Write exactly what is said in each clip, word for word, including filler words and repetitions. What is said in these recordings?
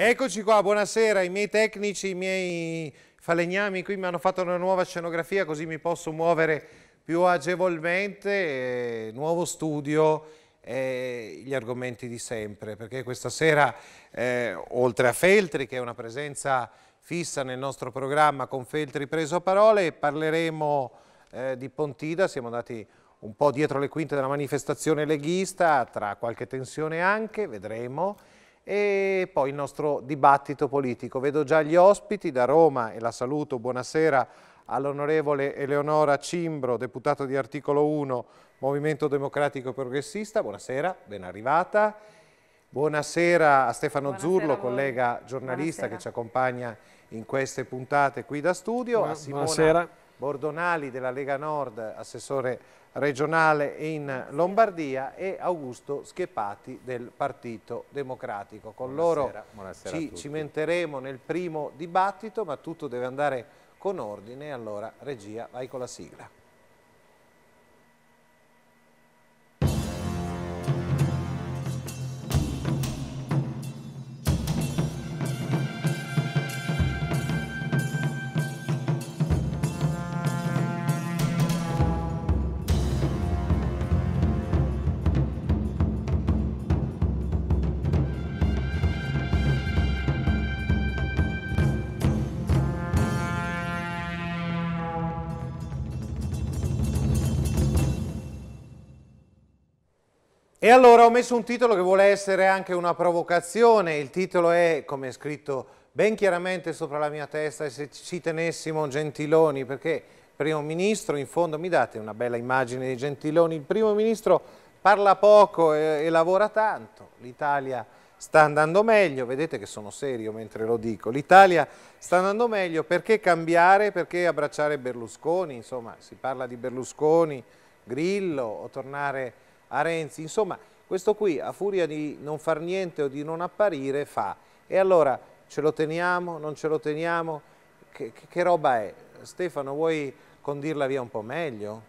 Eccoci qua, buonasera, i miei tecnici, i miei falegnami qui mi hanno fatto una nuova scenografia così mi posso muovere più agevolmente, eh, nuovo studio e eh, gli argomenti di sempre, perché questa sera eh, oltre a Feltri, che è una presenza fissa nel nostro programma con Feltri preso a parole, parleremo eh, di Pontida, siamo andati un po' dietro le quinte della manifestazione leghista, tra qualche tensione anche, vedremo. E poi il nostro dibattito politico. Vedo già gli ospiti da Roma e la saluto, buonasera all'onorevole Eleonora Cimbro, deputato di Articolo uno, Movimento Democratico Progressista, buonasera, ben arrivata. Buonasera a Stefano buonasera Zurlo, a collega giornalista buonasera. Che ci accompagna in queste puntate qui da studio, a Simona buonasera. Bordonali della Lega Nord, assessore regionale in Lombardia e Augusto Schieppati del Partito Democratico. Con buonasera, loro buonasera ci cimenteremo nel primo dibattito, ma tutto deve andare con ordine, allora regia vai con la sigla. E allora ho messo un titolo che vuole essere anche una provocazione, il titolo è, come è scritto ben chiaramente sopra la mia testa, e se ci tenessimo Gentiloni, perché primo ministro, in fondo mi date una bella immagine di Gentiloni, il primo ministro parla poco e, e lavora tanto, l'Italia sta andando meglio, vedete che sono serio mentre lo dico, l'Italia sta andando meglio, perché cambiare, perché abbracciare Berlusconi, insomma si parla di Berlusconi, Grillo o tornare a Renzi, insomma questo qui a furia di non far niente o di non apparire fa, e allora ce lo teniamo, non ce lo teniamo, che, che roba è? Stefano, vuoi condirla via un po' meglio?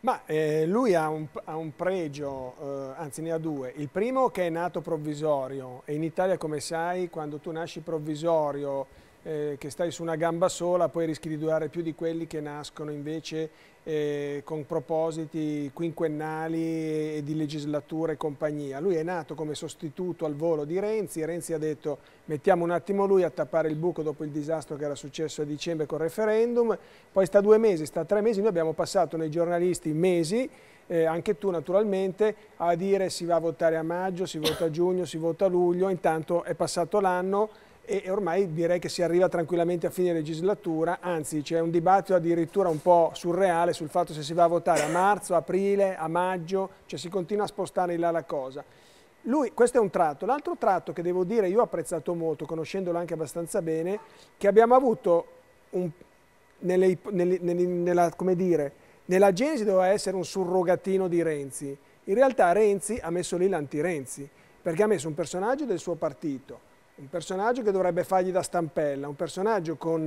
Ma eh, lui ha un, ha un pregio, eh, anzi ne ha due, il primo che è nato provvisorio, e in Italia come sai quando tu nasci provvisorio eh, che stai su una gamba sola poi rischi di durare più di quelli che nascono invece Eh, con propositi quinquennali e di legislatura e compagnia. Lui è nato come sostituto al volo di Renzi, Renzi ha detto mettiamo un attimo lui a tappare il buco dopo il disastro che era successo a dicembre col referendum, poi sta due mesi, sta tre mesi, noi abbiamo passato nei giornalisti mesi, eh, anche tu naturalmente, a dire si va a votare a maggio, si vota a giugno, si vota a luglio, intanto è passato l'anno, e ormai direi che si arriva tranquillamente a fine legislatura, anzi c'è un dibattito addirittura un po' surreale sul fatto se si va a votare a marzo, aprile, a maggio, cioè si continua a spostare in là la cosa. Lui, questo è un tratto, l'altro tratto che devo dire io ho apprezzato molto, conoscendolo anche abbastanza bene, che abbiamo avuto un, nelle, nelle, nella, come dire, nella genesi doveva essere un surrogatino di Renzi, in realtà Renzi ha messo lì l'anti-Renzi, perché ha messo un personaggio del suo partito, un personaggio che dovrebbe fargli da stampella, un personaggio con,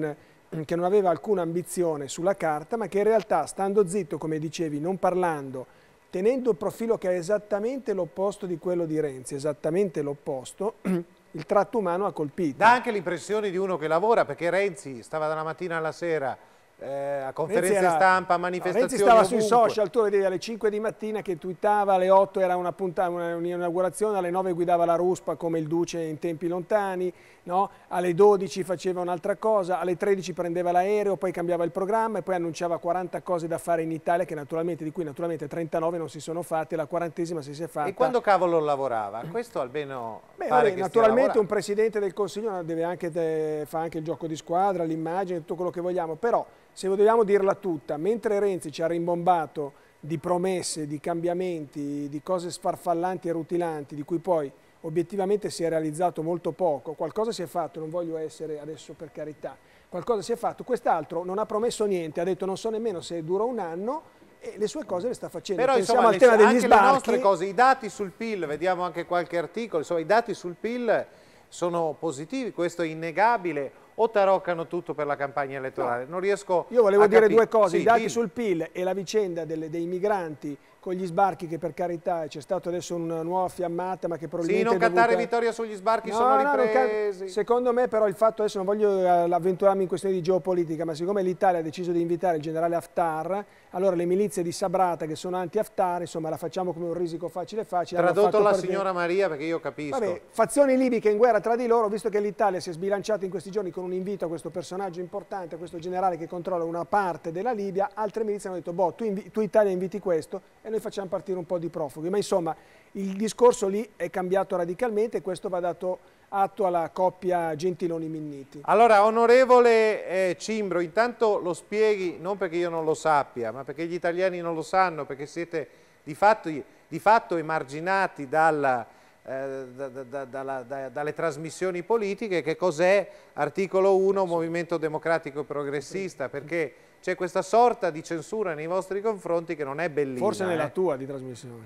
che non aveva alcuna ambizione sulla carta, ma che in realtà, stando zitto, come dicevi, non parlando, tenendo il profilo che è esattamente l'opposto di quello di Renzi, esattamente l'opposto, il tratto umano ha colpito. Dà anche l'impressione di uno che lavora, perché Renzi stava dalla mattina alla sera Eh, a conferenze era, stampa, manifestazioni. Renzi stava ovunque. Sui social, tu vedevi alle cinque di mattina che twittava, alle otto era un'inaugurazione, alle nove guidava la ruspa come il duce in tempi lontani, no? Alle dodici faceva un'altra cosa, alle tredici prendeva l'aereo, poi cambiava il programma e poi annunciava quaranta cose da fare in Italia, che naturalmente, di cui naturalmente trentanove non si sono fatte, la quarantesima si è fatta. E quando cavolo lavorava? Questo almeno beh, pare beh, che naturalmente un Presidente del Consiglio deve anche te, fa anche il gioco di squadra, l'immagine, tutto quello che vogliamo, però se vogliamo dirla tutta, mentre Renzi ci ha rimbombato di promesse, di cambiamenti, di cose sfarfallanti e rutilanti, di cui poi obiettivamente si è realizzato molto poco, qualcosa si è fatto, non voglio essere adesso per carità, qualcosa si è fatto, quest'altro non ha promesso niente, ha detto non so nemmeno se dura un anno e le sue cose le sta facendo. Però pensiamo insomma, al tema degli anche sbarchi. Le nostre cose, i dati sul P I L, vediamo anche qualche articolo, insomma i dati sul P I L sono positivi, questo è innegabile, o taroccano tutto per la campagna elettorale? No. Non riesco. Io volevo dire due cose, sì, i dati il... sul P I L e la vicenda delle, dei migranti con gli sbarchi, che per carità c'è stata adesso una nuova fiammata, ma che probabilmente... Sì, non cantare dovuta... vittoria sugli sbarchi, no, sono no, ripresi. Can... Secondo me però il fatto, adesso non voglio avventurarmi in questioni di geopolitica, ma siccome l'Italia ha deciso di invitare il generale Haftar, allora le milizie di Sabrata che sono anti-Haftar, insomma la facciamo come un risico facile facile. Tradotto la partire... signora Maria, perché io capisco. Vabbè, fazioni libiche in guerra tra di loro, visto che l'Italia si è sbilanciata in questi giorni con un invito a questo personaggio importante, a questo generale che controlla una parte della Libia, altre milizie hanno detto, boh, tu, invi... tu Italia inviti questo e noi facciamo partire un po' di profughi, ma insomma il discorso lì è cambiato radicalmente e questo va dato atto alla coppia Gentiloni-Minniti. Allora, onorevole eh, Cimbro, intanto lo spieghi, non perché io non lo sappia, ma perché gli italiani non lo sanno, perché siete di fatto, di fatto emarginati dalla, eh, da, da, da, da, dalle trasmissioni politiche, che cos'è Articolo uno Movimento Democratico Progressista, perché... c'è questa sorta di censura nei vostri confronti che non è bellina. Forse nella eh. tua di trasmissione.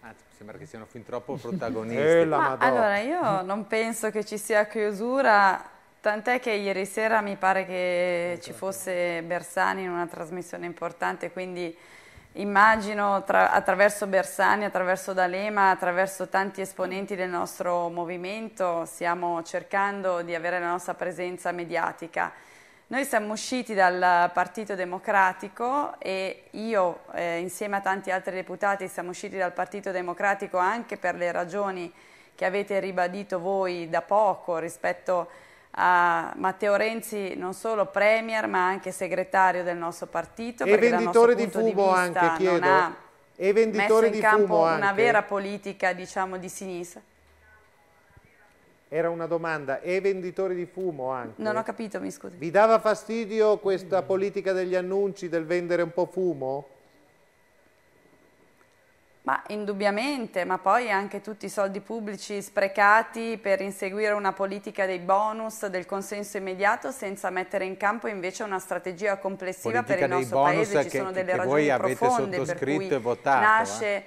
Anzi, mi sembra che siano fin troppo protagonisti. eh, Ma, allora, io non penso che ci sia chiusura, tant'è che ieri sera mi pare che esatto. ci fosse Bersani in una trasmissione importante, quindi immagino tra, attraverso Bersani, attraverso D'Alema, attraverso tanti esponenti del nostro movimento, stiamo cercando di avere la nostra presenza mediatica. Noi siamo usciti dal Partito Democratico e io eh, insieme a tanti altri deputati siamo usciti dal Partito Democratico anche per le ragioni che avete ribadito voi da poco rispetto a Matteo Renzi, non solo Premier ma anche segretario del nostro partito. E venditore di fumo anche, chiedo. Non ha e messo in campo una anche. vera politica, diciamo, di sinistra. Era una domanda, e venditori di fumo anche? Non ho capito, mi scusi. Vi dava fastidio questa politica degli annunci, del vendere un po' fumo? Ma indubbiamente, ma poi anche tutti i soldi pubblici sprecati per inseguire una politica dei bonus, del consenso immediato, senza mettere in campo invece una strategia complessiva politica per il nostro paese. Ci che, sono delle ragioni voi avete profonde per cui e votato, nasce... Eh?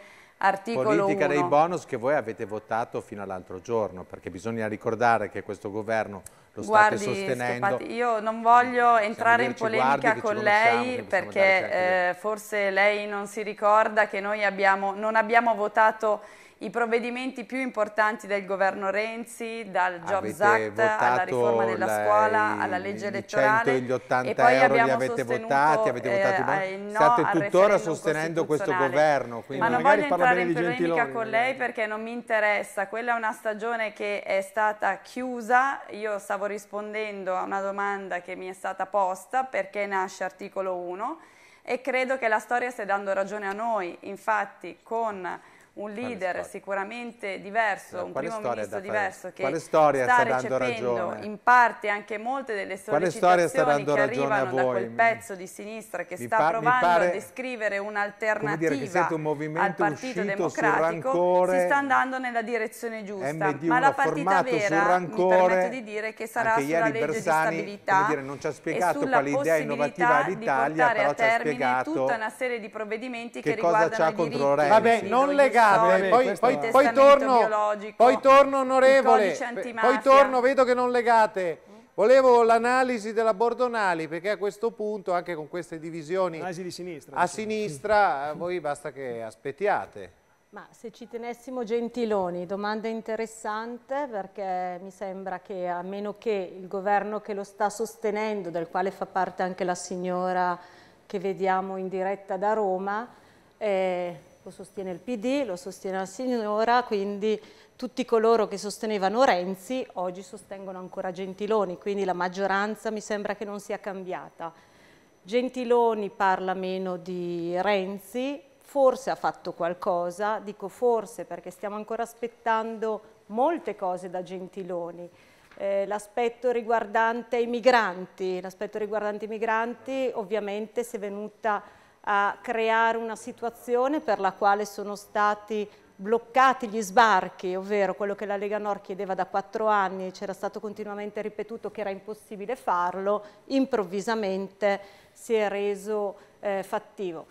Politica dei bonus che voi avete votato fino all'altro giorno, perché bisogna ricordare che questo governo lo guardi, state sostenendo. Schieppati, io non voglio entrare in polemica con lei perché eh, forse lei non si ricorda che noi abbiamo, non abbiamo votato i provvedimenti più importanti del governo Renzi, dal Jobs Act alla riforma della la, scuola, alla legge elettorale, e poi abbiamo li avete sostenuto votati, avete votato eh, no, state tuttora sostenendo questo governo. Ma non voglio entrare in polemica con lei perché non mi interessa, quella è una stagione che è stata chiusa, io stavo rispondendo a una domanda che mi è stata posta, perché nasce Articolo uno, e credo che la storia stia dando ragione a noi, infatti con un leader sicuramente diverso, no, un primo ministro diverso che sta, sta recependo in parte anche molte delle sollecitazioni che arrivano da quel pezzo di sinistra che mi sta provando pare, a descrivere un'alternativa un al Partito Democratico, rancore, si sta andando nella direzione giusta, ma la partita vera rancore, mi permetto di dire che sarà sulla legge Bersani, di stabilità dire, non ci ha spiegato e sulla possibilità di portare a termine tutta una serie di provvedimenti che, che riguardano i diritti. Vabbè, non legate. Vabbè, poi, poi, poi, torno, poi torno onorevole, poi torno, vedo che non legate. Volevo l'analisi della Bordonali, perché a questo punto anche con queste divisioni di sinistra, a sì. sinistra voi basta che aspettiate. Ma se ci tenessimo Gentiloni, domanda interessante, perché mi sembra che a meno che il governo che lo sta sostenendo, del quale fa parte anche la signora che vediamo in diretta da Roma, eh, lo sostiene il P D, lo sostiene la signora, quindi tutti coloro che sostenevano Renzi oggi sostengono ancora Gentiloni, quindi la maggioranza mi sembra che non sia cambiata. Gentiloni parla meno di Renzi, forse ha fatto qualcosa, dico forse perché stiamo ancora aspettando molte cose da Gentiloni. Eh, l'aspetto riguardante i migranti, l'aspetto riguardante i migranti ovviamente si è venuta a creare una situazione per la quale sono stati bloccati gli sbarchi, ovvero quello che la Lega Nord chiedeva da quattro anni, c'era stato continuamente ripetuto che era impossibile farlo, improvvisamente si è reso eh, fattivo.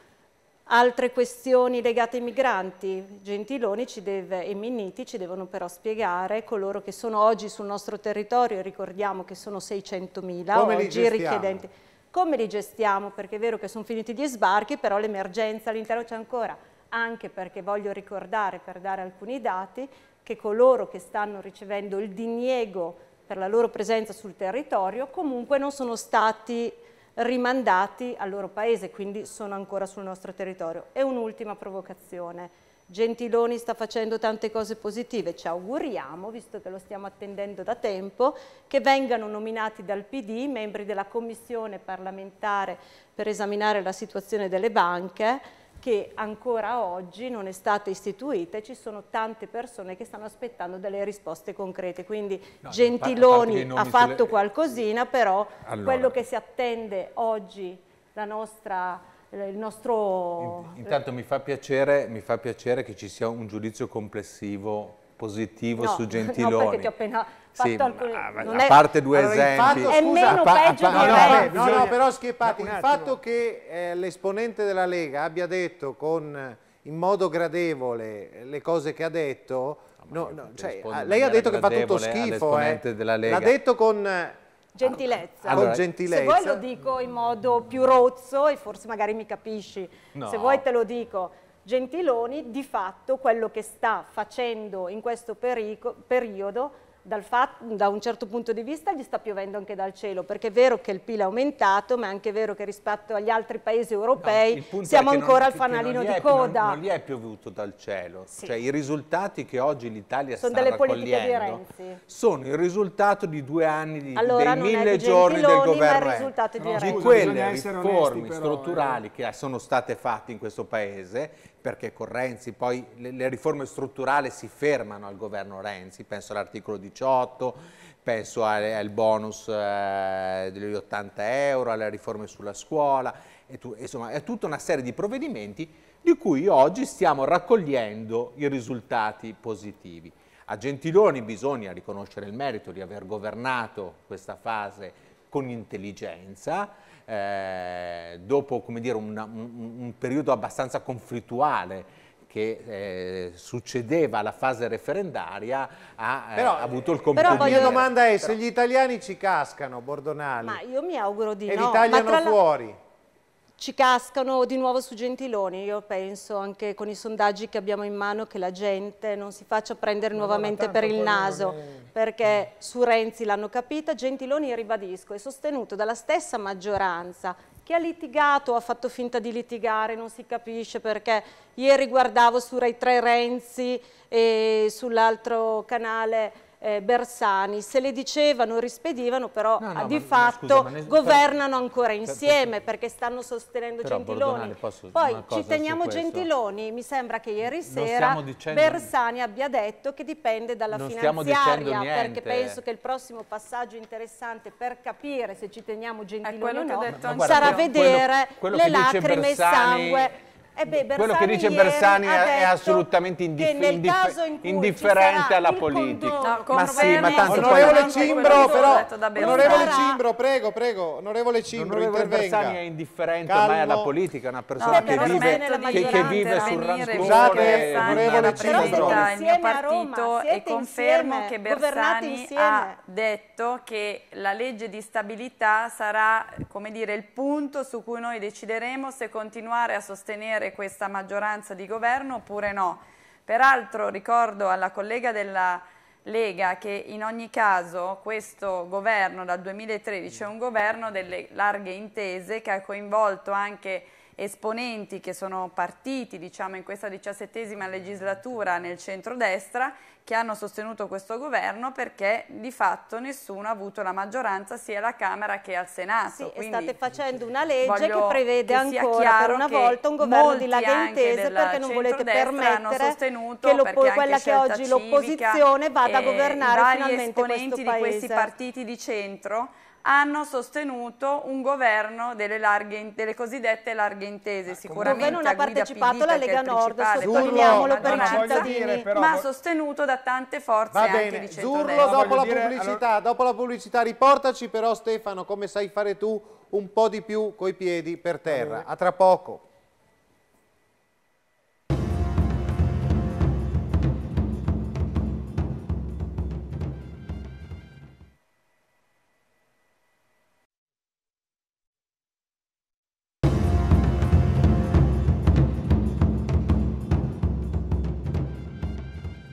Altre questioni legate ai migranti, Gentiloni ci deve, e Minniti ci devono però spiegare coloro che sono oggi sul nostro territorio, ricordiamo che sono seicentomila oggi richiedenti. come li gestiamo, perché è vero che sono finiti gli sbarchi, però l'emergenza all'interno c'è ancora, anche perché voglio ricordare, per dare alcuni dati, che coloro che stanno ricevendo il diniego per la loro presenza sul territorio comunque non sono stati rimandati al loro paese, quindi sono ancora sul nostro territorio. E un'ultima provocazione. Gentiloni sta facendo tante cose positive, ci auguriamo, visto che lo stiamo attendendo da tempo, che vengano nominati dal P D membri della commissione parlamentare per esaminare la situazione delle banche, che ancora oggi non è stata istituita e ci sono tante persone che stanno aspettando delle risposte concrete. Quindi no, Gentiloni ha fatto le... qualcosina, però allora, quello che si attende oggi la nostra... Il nostro... Intanto mi fa piacere, mi fa piacere che ci sia un giudizio complessivo positivo, no, su Gentiloni. No, perché ti ho appena fatto sì, alcuni... A parte è... due allora, esempi... Fatto, è scusa, meno pa, peggio pa, di Renzi. No, no, no, però Schieppati, il fatto che eh, l'esponente della Lega abbia detto con, in modo gradevole le cose che ha detto... No, no, cioè, lei ha detto che fa tutto schifo, eh. L'ha detto con... Gentilezza. Allora, con gentilezza. Se vuoi lo dico in modo più rozzo e forse magari mi capisci, no. Se vuoi te lo dico. Gentiloni di fatto quello che sta facendo in questo perico, periodo dal fatto, da un certo punto di vista gli sta piovendo anche dal cielo, perché è vero che il P I L è aumentato, ma è anche vero che rispetto agli altri paesi europei no, siamo ancora non, al fanalino di è, coda. Non, non gli è piovuto dal cielo, sì. Cioè i risultati che oggi l'Italia sta raccogliendo sono il risultato di due anni, di, allora, dei mille giorni Gentiloni, del governo, risultato di, di quelle riforme onesti, però, strutturali eh. che sono state fatte in questo paese, perché con Renzi poi le, le riforme strutturali si fermano al governo Renzi, penso all'articolo diciotto, penso al, al bonus eh, degli ottanta euro, alle riforme sulla scuola, e tu, insomma è tutta una serie di provvedimenti di cui oggi stiamo raccogliendo i risultati positivi. A Gentiloni bisogna riconoscere il merito di aver governato questa fase con intelligenza, Eh, dopo come dire, una, un, un periodo abbastanza conflittuale che eh, succedeva alla fase referendaria, ha, però, eh, ha avuto il compito. Però la mia dire, domanda è però, se gli italiani ci cascano, Bordonali, ma io mi auguro di e no, li tagliano ma fuori. La... Ci cascano di nuovo su Gentiloni, io penso anche con i sondaggi che abbiamo in mano che la gente non si faccia prendere no, nuovamente per il naso, è... perché su Renzi l'hanno capita, Gentiloni, ribadisco, è sostenuto dalla stessa maggioranza che ha litigato, ha fatto finta di litigare, non si capisce perché. Ieri guardavo su Rai tre Renzi e sull'altro canale... Eh, Bersani, se le dicevano rispedivano, però no, no, di ma, fatto ma scusa, ma governano ancora insieme per, per, perché stanno sostenendo però, Gentiloni. Poi ci teniamo Gentiloni, mi sembra che ieri sera dicendo, Bersani abbia detto che dipende dalla finanziaria, perché penso che il prossimo passaggio interessante per capire se ci teniamo Gentiloni o no sarà guarda, vedere quello, quello le lacrime e il sangue. Eh beh, quello che dice Bersani è assolutamente indifferente, indifferente alla politica. No, ma sì, ma tanto onorevole Cimbro, però, onorevole Cimbro, prego, prego, onorevole Cimbro, onorevole intervenga. Bersani è indifferente ormai alla politica, è una persona no, che, vive, che, che vive sul rancore. Scusate, onorevole Cimbro, il mio partito è confermo che Bersani ha detto che la legge di stabilità sarà, come dire, il punto su cui noi decideremo se continuare a sostenere questa maggioranza di governo oppure no. Peraltro ricordo alla collega della Lega che in ogni caso questo governo dal duemilatredici è un governo delle larghe intese che ha coinvolto anche esponenti che sono partiti, diciamo, in questa diciassettesima legislatura nel centrodestra, che hanno sostenuto questo governo perché di fatto nessuno ha avuto la maggioranza sia alla Camera che al Senato. Sì, state facendo una legge che prevede che ancora per una volta un governo di larghe intese perché non volete permettere che lo, quella che oggi l'opposizione vada a governare finalmente questo paese. I vari esponenti di questi partiti di centro hanno sostenuto un governo delle, larghe, delle cosiddette larghe intese, sicuramente dove non ha partecipato la Lega Nord, sottolineiamolo per i cittadini, ma sostenuto da tante forze anche di centrodestra. Zurlo, dopo la pubblicità, dopo la pubblicità riportaci però, Stefano, come sai fare tu, un po' di più coi piedi per terra. A tra poco.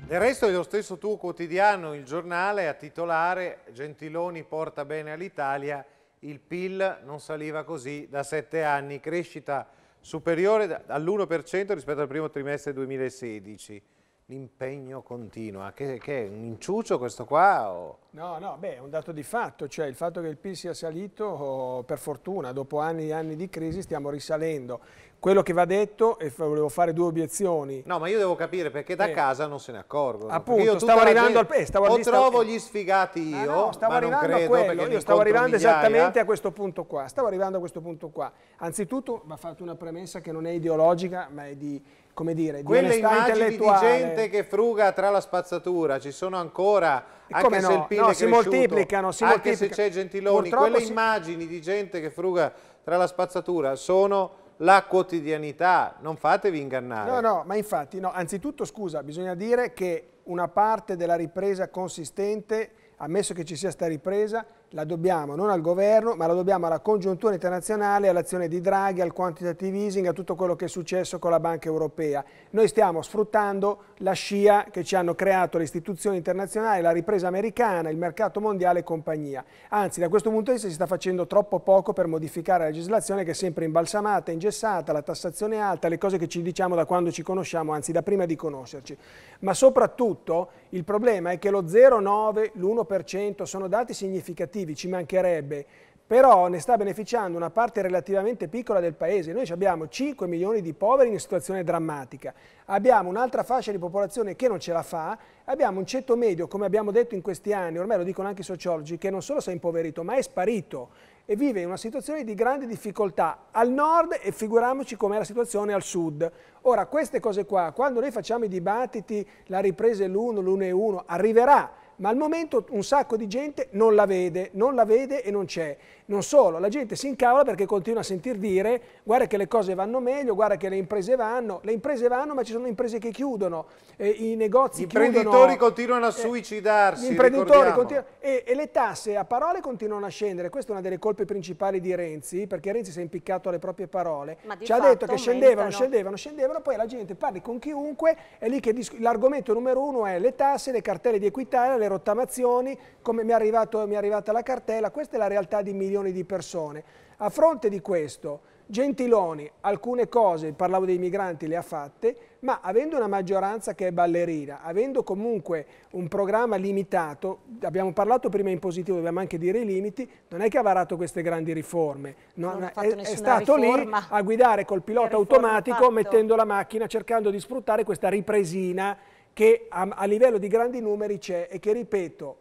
Del resto è lo stesso tuo quotidiano, Il Giornale, a titolare Gentiloni porta bene all'Italia, il P I L non saliva così da sette anni, crescita superiore all'uno per cento rispetto al primo trimestre duemilasedici. L'impegno continua, che, che è un inciuccio questo qua? O... No, no, beh, è un dato di fatto, cioè il fatto che il P I L sia salito, oh, per fortuna, dopo anni e anni di crisi stiamo risalendo. Quello che va detto, e volevo fare due obiezioni. No, ma io devo capire perché da eh. casa non se ne accorgono. Appunto, io stavo arrivando al... Eh, stavo o trovo gli sfigati io, ah, no, stavo ma arrivando non credo, a quello, io stavo arrivando migliaia. esattamente a questo punto qua. Stavo arrivando a questo punto qua. Anzitutto, va fatta una premessa che non è ideologica, ma è di, come dire, di quelle immagini di gente che fruga tra la spazzatura, ci sono ancora... Anche se no? il P I L no, è cresciuto, si moltiplicano, si anche moltiplicano. se c'è Gentiloni, Purtroppo quelle si... immagini di gente che fruga tra la spazzatura sono... la quotidianità, non fatevi ingannare. No, no, ma infatti, no, anzitutto scusa, bisogna dire che una parte della ripresa consistente, ammesso che ci sia sta ripresa, la dobbiamo non al governo, ma la dobbiamo alla congiuntura internazionale, all'azione di Draghi, al quantitative easing, a tutto quello che è successo con la Banca Europea. Noi stiamo sfruttando la scia che ci hanno creato le istituzioni internazionali, la ripresa americana, il mercato mondiale e compagnia. Anzi, da questo punto di vista si sta facendo troppo poco per modificare la legislazione che è sempre imbalsamata, ingessata, la tassazione alta, le cose che ci diciamo da quando ci conosciamo, anzi da prima di conoscerci. Ma soprattutto il problema è che lo zero virgola nove, l'uno per cento sono dati significativi, ci mancherebbe, però ne sta beneficiando una parte relativamente piccola del paese. Noi abbiamo cinque milioni di poveri in situazione drammatica, abbiamo un'altra fascia di popolazione che non ce la fa, abbiamo un ceto medio, come abbiamo detto in questi anni, ormai lo dicono anche i sociologi, che non solo si è impoverito ma è sparito e vive in una situazione di grande difficoltà al nord e figuriamoci com'è la situazione al sud. Ora queste cose qua, quando noi facciamo i dibattiti, la ripresa è l'uno, l'uno e uno, arriverà, ma al momento un sacco di gente non la vede, non la vede e non c'è. Non solo, la gente si incavola perché continua a sentir dire guarda che le cose vanno meglio, guarda che le imprese vanno, le imprese vanno ma ci sono imprese che chiudono, eh, i negozi gli chiudono. Gli imprenditori continuano a suicidarsi, eh, gli imprenditori continuano, e, e le tasse a parole continuano a scendere, questa è una delle colpe principali di Renzi, perché Renzi si è impiccato alle proprie parole, ci ha detto che scendevano, scendevano, scendevano, poi la gente parli con chiunque, è lì che l'argomento numero uno è le tasse, le cartelle di Equitalia, le rottamazioni, come mi è, arrivato, mi è arrivata la cartella, questa è la realtà di milioni di persone. A fronte di questo Gentiloni alcune cose, parlavo dei migranti, le ha fatte, ma avendo una maggioranza che è ballerina, avendo comunque un programma limitato, abbiamo parlato prima in positivo, dobbiamo anche dire i limiti, non è che ha varato queste grandi riforme, non, non è, è stato riforma. lì a guidare col pilota automatico fatto. mettendo la macchina, cercando di sfruttare questa ripresina che a, a livello di grandi numeri c'è e che, ripeto,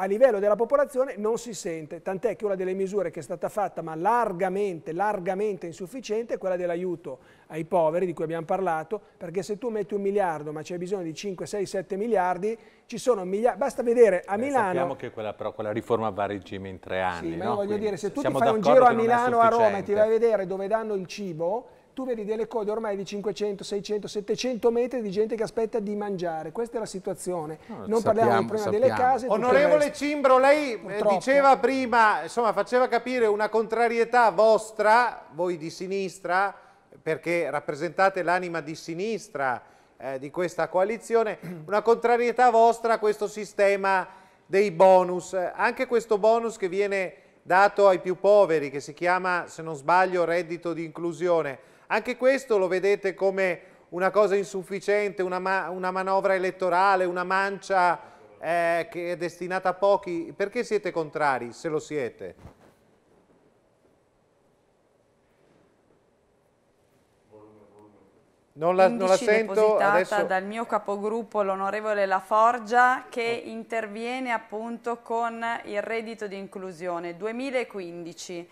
a livello della popolazione non si sente, tant'è che una delle misure che è stata fatta, ma largamente, largamente insufficiente, è quella dell'aiuto ai poveri, di cui abbiamo parlato, perché se tu metti un miliardo, ma c'è bisogno di cinque, sei, sette miliardi, ci sono miliardi, basta vedere a Beh, Milano... Sappiamo che quella, però quella riforma va a regime in tre anni, sì, ma no? voglio Quindi dire, se tu ti fai un giro a Milano, a Roma, e ti vai a vedere dove danno il cibo... Tu vedi delle code ormai di cinquecento, seicento, settecento metri di gente che aspetta di mangiare. Questa è la situazione. No, non parliamo sappiamo, prima sappiamo. delle case. Onorevole Cimbro, lei Purtroppo. diceva prima, insomma, faceva capire una contrarietà vostra, voi di sinistra, perché rappresentate l'anima di sinistra eh, di questa coalizione, una contrarietà vostra a questo sistema dei bonus. Anche questo bonus che viene dato ai più poveri, che si chiama, se non sbaglio, reddito di inclusione. Anche questo lo vedete come una cosa insufficiente, una, ma una manovra elettorale, una mancia eh, che è destinata a pochi. Perché siete contrari, se lo siete? Non la, non la sento depositata adesso... dal mio capogruppo, l'onorevole La Forgia, che interviene appunto con il reddito di inclusione duemilaquindici.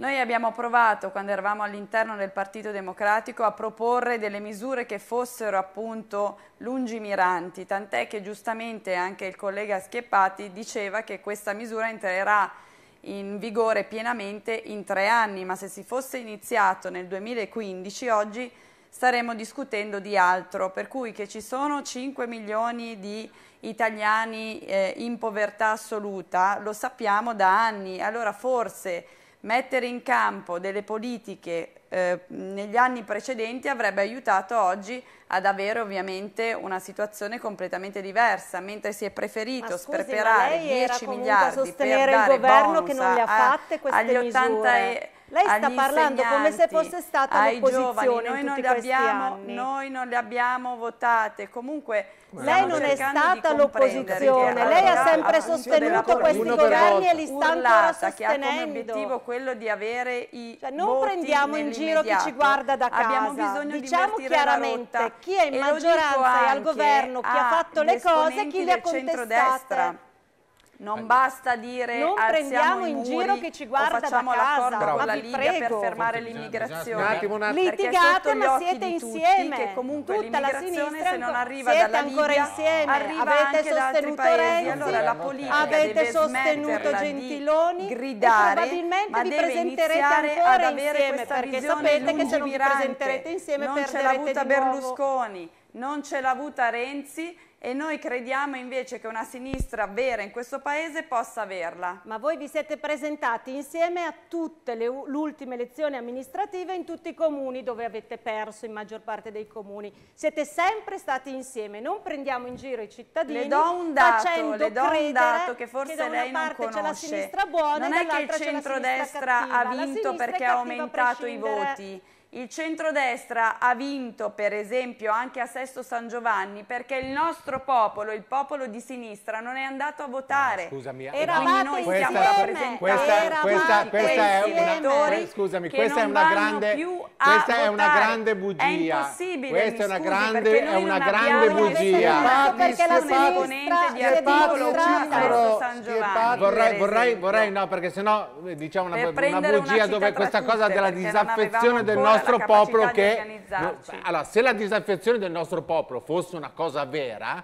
Noi abbiamo provato, quando eravamo all'interno del Partito Democratico, a proporre delle misure che fossero appunto lungimiranti, tant'è che giustamente anche il collega Schieppati diceva che questa misura entrerà in vigore pienamente in tre anni, ma se si fosse iniziato nel duemilaquindici, oggi staremmo discutendo di altro, per cui che ci sono cinque milioni di italiani eh, in povertà assoluta, lo sappiamo da anni, allora forse... mettere in campo delle politiche eh, negli anni precedenti avrebbe aiutato oggi ad avere ovviamente una situazione completamente diversa, mentre si è preferito scusi, sperperare dieci miliardi per dare il bonus che non le ha fatte a, agli ottanta e, lei sta parlando come se fosse stata l'opposizione in tutti questi anni. Noi non le abbiamo votate, comunque lei non è stata l'opposizione, lei ha sempre sostenuto questi governi e li sta ancora sostenendo. Che ha come obiettivo quello di avere i voti nell'immediato. Non prendiamo in giro chi ci guarda da casa, diciamo chiaramente chi è in maggioranza e al governo, chi ha fatto le cose e chi le ha contestate. Non basta dire non prendiamo in giro che ci guarda da casa, con la Libia per fermare l'immigrazione. Litigate, ma siete insieme. Tutta la sinistra se non arriva dalla Libia, avete sostenuto Renzi, avete sostenuto Gentiloni, gridare, probabilmente vi presenterete ancora insieme perché sapete che se non vi presenterete insieme perderete di nuovo. Non ce l'ha avuta Berlusconi, non ce l'ha avuta Renzi. E noi crediamo invece che una sinistra vera in questo paese possa averla. Ma voi vi siete presentati insieme a tutte le ultime elezioni amministrative in tutti i comuni dove avete perso in maggior parte dei comuni. Siete sempre stati insieme, non prendiamo in giro i cittadini. Le do un dato, le do un dato che forse che lei non conosce. C'è la sinistra buona, non è che il centrodestra ha vinto perché ha aumentato i voti. Il centrodestra ha vinto per esempio anche a Sesto San Giovanni perché il nostro popolo, il popolo di sinistra, non è andato a votare. No, scusami, eravate noi questa, siamo rappresentati questa, questa, questa è una, scusami, questa è una grande questa è una grande bugia. È impossibile, questa è una grande è una grande bugia. Perché la sinistra di Articolo uno a Sesto San Giovanni. Vorrei vorrei vorrei no, perché sennò diciamo una, una bugia dove questa cosa della disaffezione del nostro nostro popolo che allora, se la disaffezione del nostro popolo fosse una cosa vera,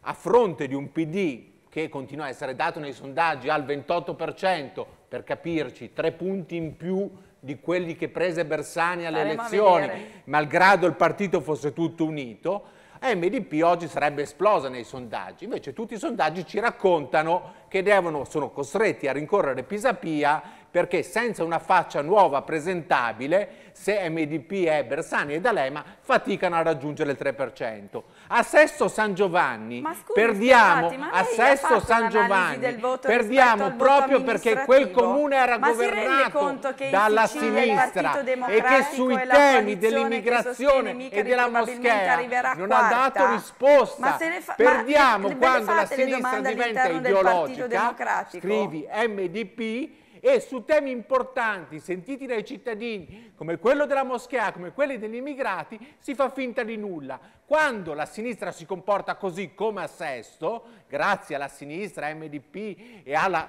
a fronte di un P D che continua a essere dato nei sondaggi al ventotto per cento, per capirci, tre punti in più di quelli che prese Bersani alle elezioni, malgrado il partito fosse tutto unito, M D P oggi sarebbe esplosa nei sondaggi. Invece tutti i sondaggi ci raccontano che devono, sono costretti a rincorrere Pisapia perché senza una faccia nuova presentabile, se M D P è Bersani e D'Alema, faticano a raggiungere il tre per cento. A Sesto San Giovanni scusi, perdiamo, scusate, a Sesto San Giovanni perdiamo proprio perché quel comune era ma governato dalla sinistra e che sui temi dell'immigrazione e della moschea non ha dato risposta. Fa, perdiamo quando la sinistra diventa ideologica, scrivi M D P, e su temi importanti sentiti dai cittadini, come quello della moschea, come quelli degli immigrati, si fa finta di nulla. Quando la sinistra si comporta così come a Sesto, grazie alla sinistra, M D P e alla...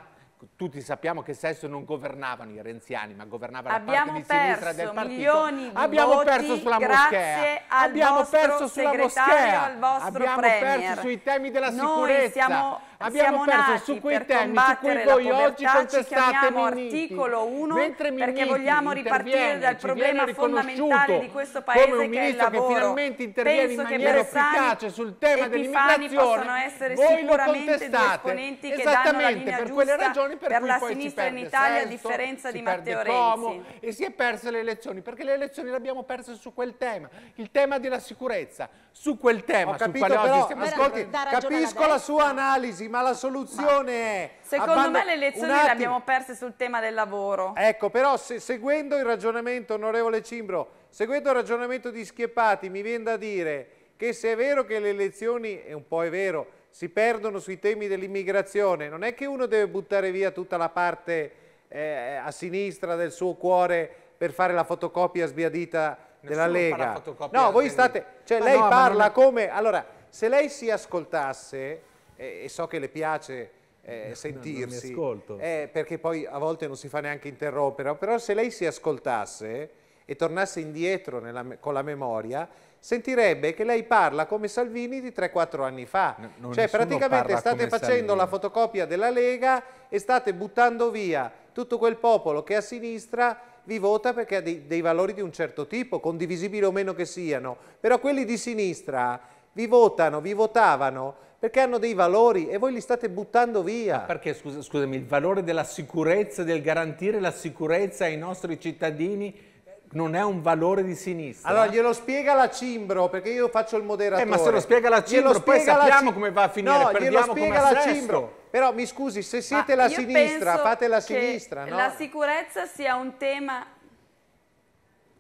Tutti sappiamo che Sesto non governavano i renziani, ma governava la abbiamo parte di sinistra del partito. Di abbiamo voti, perso sulla moschea, abbiamo perso sulla moschea, abbiamo premier. perso sui temi della Noi sicurezza, siamo, abbiamo siamo perso su quei temi su cui voi oggi contestate Minniti. Articolo uno, mentre Minniti perché vogliamo ripartire dal problema fondamentale di questo paese come un che è il lavoro. Che finalmente interviene Penso in maniera efficace sul tema dell'immigrazione, voi lo contestate esattamente per quelle ragioni per, per cui la poi sinistra si perde in Italia Sesto, a differenza di Matteo Renzi e si è perse le elezioni perché le elezioni le abbiamo perse su quel tema, il tema della sicurezza, su quel tema. Ho capito, su quale però, oggi stiamo ascolti, capisco la sua analisi, ma la soluzione ma, è secondo abbandon... me le elezioni le abbiamo perse sul tema del lavoro. Ecco, però se, seguendo il ragionamento, onorevole Cimbro, seguendo il ragionamento di Schieppati, mi viene da dire che se è vero che le elezioni, e un po' è vero, si perdono sui temi dell'immigrazione, non è che uno deve buttare via tutta la parte eh, a sinistra del suo cuore per fare la fotocopia sbiadita della Lega. No, voi state... Cioè lei parla come... Allora, se lei si ascoltasse, eh, e so che le piace eh, sentirsi, eh, perché poi a volte non si fa neanche interrompere, però se lei si ascoltasse e tornasse indietro nella, con la memoria, sentirebbe che lei parla come Salvini di tre quattro anni fa. No, cioè praticamente state facendo Salvini. la fotocopia della Lega e state buttando via tutto quel popolo che a sinistra vi vota perché ha dei, dei valori di un certo tipo, condivisibili o meno che siano. Però quelli di sinistra vi votano, vi votavano perché hanno dei valori e voi li state buttando via. Ma perché, scusa, scusami, il valore della sicurezza, del garantire la sicurezza ai nostri cittadini... non è un valore di sinistra. Allora glielo spiega la Cimbro, perché io faccio il moderatore. Eh, ma se lo spiega la Cimbro poi sappiamo come va a finire, no, perdiamo come a Sesto. Però mi scusi, se siete ma la sinistra, fate la sinistra. No? La sicurezza sia un tema...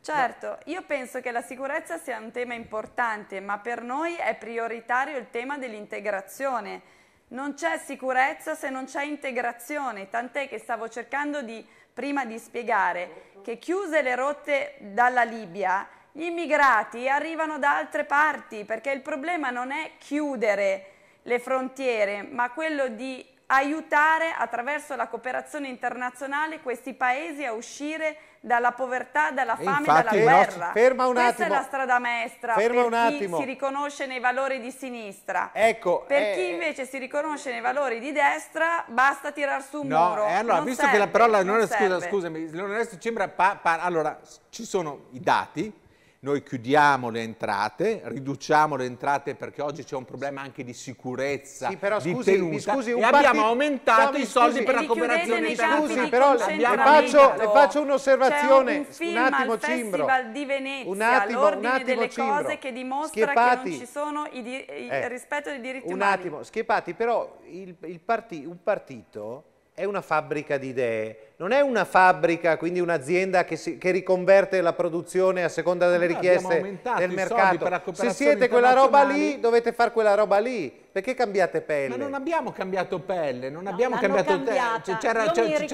Certo, no. Io penso che la sicurezza sia un tema importante, ma per noi è prioritario il tema dell'integrazione. Non c'è sicurezza se non c'è integrazione, tant'è che stavo cercando di, prima di spiegare che chiuse le rotte dalla Libia, gli immigrati arrivano da altre parti, perché il problema non è chiudere le frontiere, ma quello di aiutare attraverso la cooperazione internazionale questi paesi a uscire dalla povertà, dalla fame, infatti, dalla guerra. Ferma un attimo. Questa è la strada maestra ferma per un chi attimo. si riconosce nei valori di sinistra. Ecco, per eh, chi invece si riconosce nei valori di destra basta tirar su un no, muro. Eh, allora, non visto serve, che la parola non non scusa, scusami, l'onorevole Cimbra pa, pa, allora ci sono i dati. Noi chiudiamo le entrate, riduciamo le entrate perché oggi c'è un problema anche di sicurezza, sì, però, scusi, di tenuta, scusi, un e partito... abbiamo aumentato no, i soldi scusi, per la cooperazione internazionale. Però le faccio, le faccio un'osservazione, un, un attimo Cimbro, di Venezia, un attimo, un attimo delle Cimbro. Cose che dimostra Schieppati, che non ci sono i, di, i eh, rispetto ai diritti un umani. Un attimo, Schieppati, però il, il parti, un partito è una fabbrica di idee, non è una fabbrica, quindi un'azienda che, che riconverte la produzione a seconda delle no, richieste del mercato. Se siete quella roba lì, dovete fare quella roba lì. Perché cambiate pelle? Ma non abbiamo cambiato pelle, non no, abbiamo cambiato tempo. C'era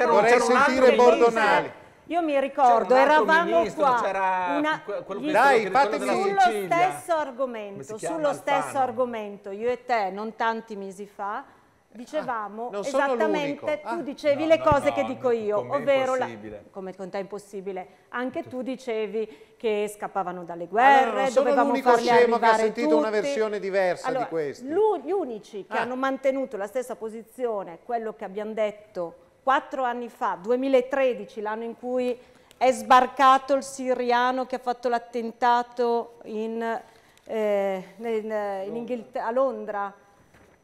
vorrei sentire Bordonali. Io mi ricordo, eravamo ministro, qua, una, gli, dai, fatemi sullo stesso argomento, sullo stesso argomento, io e te, non tanti mesi fa, dicevamo ah, esattamente, ah, tu dicevi no, le cose no, che dico no, io, ovvero, la, come con te è impossibile, anche tu dicevi che scappavano dalle guerre, allora, dovevamo farli arrivare tutti. Sono l'unico scemo che ha sentito tutti. Una versione diversa allora, di questo. Gli unici che ah. hanno mantenuto la stessa posizione, quello che abbiamo detto quattro anni fa, duemilatredici, l'anno in cui è sbarcato il siriano che ha fatto l'attentato in, eh, in, in Inghilterra, a Londra.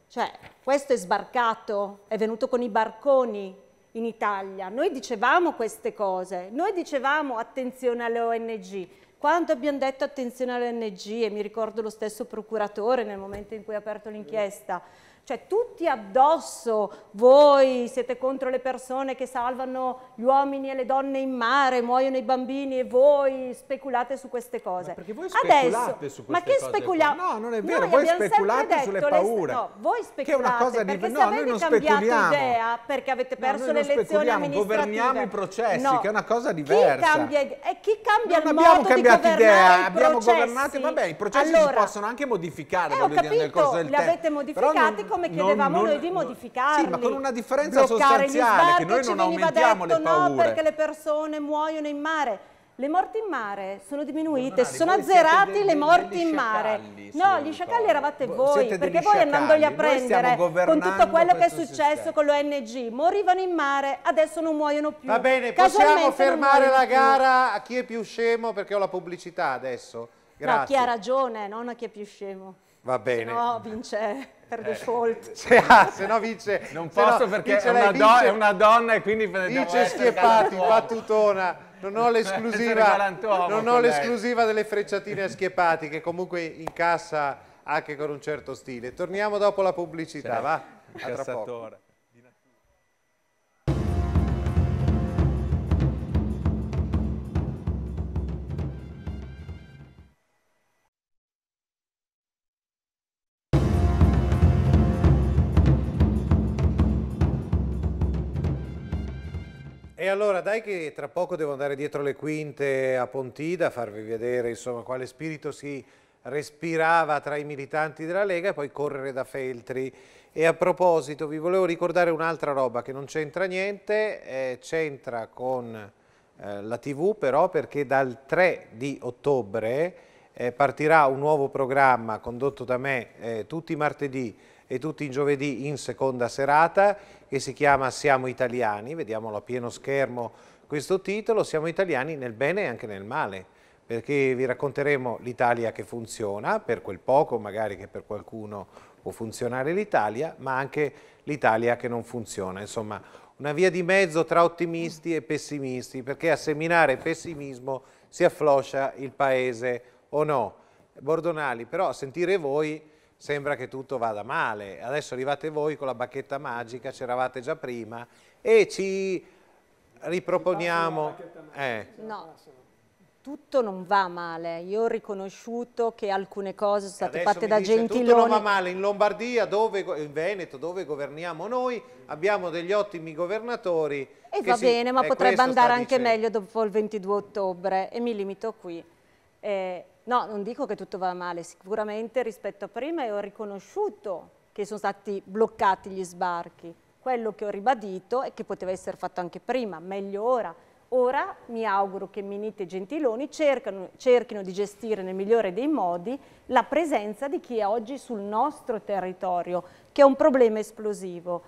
Cioè, questo è sbarcato, è venuto con i barconi in Italia. Noi dicevamo queste cose, noi dicevamo attenzione alle O N G. Quando abbiamo detto attenzione alle O N G, e mi ricordo lo stesso procuratore nel momento in cui ha aperto l'inchiesta, cioè tutti addosso, voi siete contro le persone che salvano gli uomini e le donne in mare, muoiono i bambini e voi speculate su queste cose. Ma perché voi speculate adesso, su queste ma cose? Ma che speculate? No, non è vero, noi voi speculate sulle paure. No, voi speculate, che è una cosa perché di... no, se avete non cambiato idea, perché avete perso no, le elezioni amministrative. Governiamo i processi, no. Che è una cosa diversa. Chi cambia, eh, chi cambia non il modo di governare idea, i processi? Abbiamo governato, vabbè, i processi allora, si possono anche modificare eh, voglio capito, dire, nel corso del tempo. Li avete modificati come chiedevamo non, non, noi di modificarli. Sì, ma con una differenza sostanziale, che noi non aumentiamo detto, le paure. No, perché le persone muoiono in mare. Le morti in mare sono diminuite, Bordonali, sono azzerate le degli, morti in mare. No, gli sciacalli eravate voi, perché voi andandoli a prendere con tutto quello che è successo con l'O N G, morivano in mare, adesso non muoiono più. Va bene, possiamo fermare la gara a chi è più scemo, perché ho la pubblicità adesso. Grazie. No, chi ha ragione, non a chi è più scemo. Va bene. No, vince per default. Eh, ah, se no vince. Non posso no, perché è una, lei, vince, è una donna e quindi... Vince Schieppati, battutona. Non ho l'esclusiva delle frecciatine a Schieppati che comunque incassa anche con un certo stile. Torniamo dopo la pubblicità, va? A tra poco. E allora dai che tra poco devo andare dietro le quinte a Pontida a farvi vedere insomma quale spirito si respirava tra i militanti della Lega e poi correre da Feltri. E a proposito vi volevo ricordare un'altra roba che non c'entra niente, eh, c'entra con eh, la tivù però, perché dal tre di ottobre eh, partirà un nuovo programma condotto da me eh, tutti i martedì e tutti i giovedì in seconda serata, che si chiama Siamo Italiani, vediamolo a pieno schermo questo titolo, Siamo Italiani nel bene e anche nel male, perché vi racconteremo l'Italia che funziona, per quel poco magari che per qualcuno può funzionare l'Italia, ma anche l'Italia che non funziona. Insomma, una via di mezzo tra ottimisti e pessimisti, perché a seminare pessimismo si affloscia il Paese o no. Bordonali, però a sentire voi sembra che tutto vada male. Adesso arrivate voi con la bacchetta magica, c'eravate già prima e ci riproponiamo... Eh. No. Tutto non va male, io ho riconosciuto che alcune cose sono state fatte da Gentiloni. Tutto non va male, in Lombardia, dove, in Veneto, dove governiamo noi, abbiamo degli ottimi governatori. E va bene, ma potrebbe andare anche meglio dopo il ventidue ottobre e mi limito qui. Eh, no, non dico che tutto va male, sicuramente rispetto a prima ho riconosciuto che sono stati bloccati gli sbarchi. Quello che ho ribadito è che poteva essere fatto anche prima, meglio ora. Ora mi auguro che Minniti e Gentiloni cercano, cerchino di gestire nel migliore dei modi la presenza di chi è oggi sul nostro territorio, che è un problema esplosivo.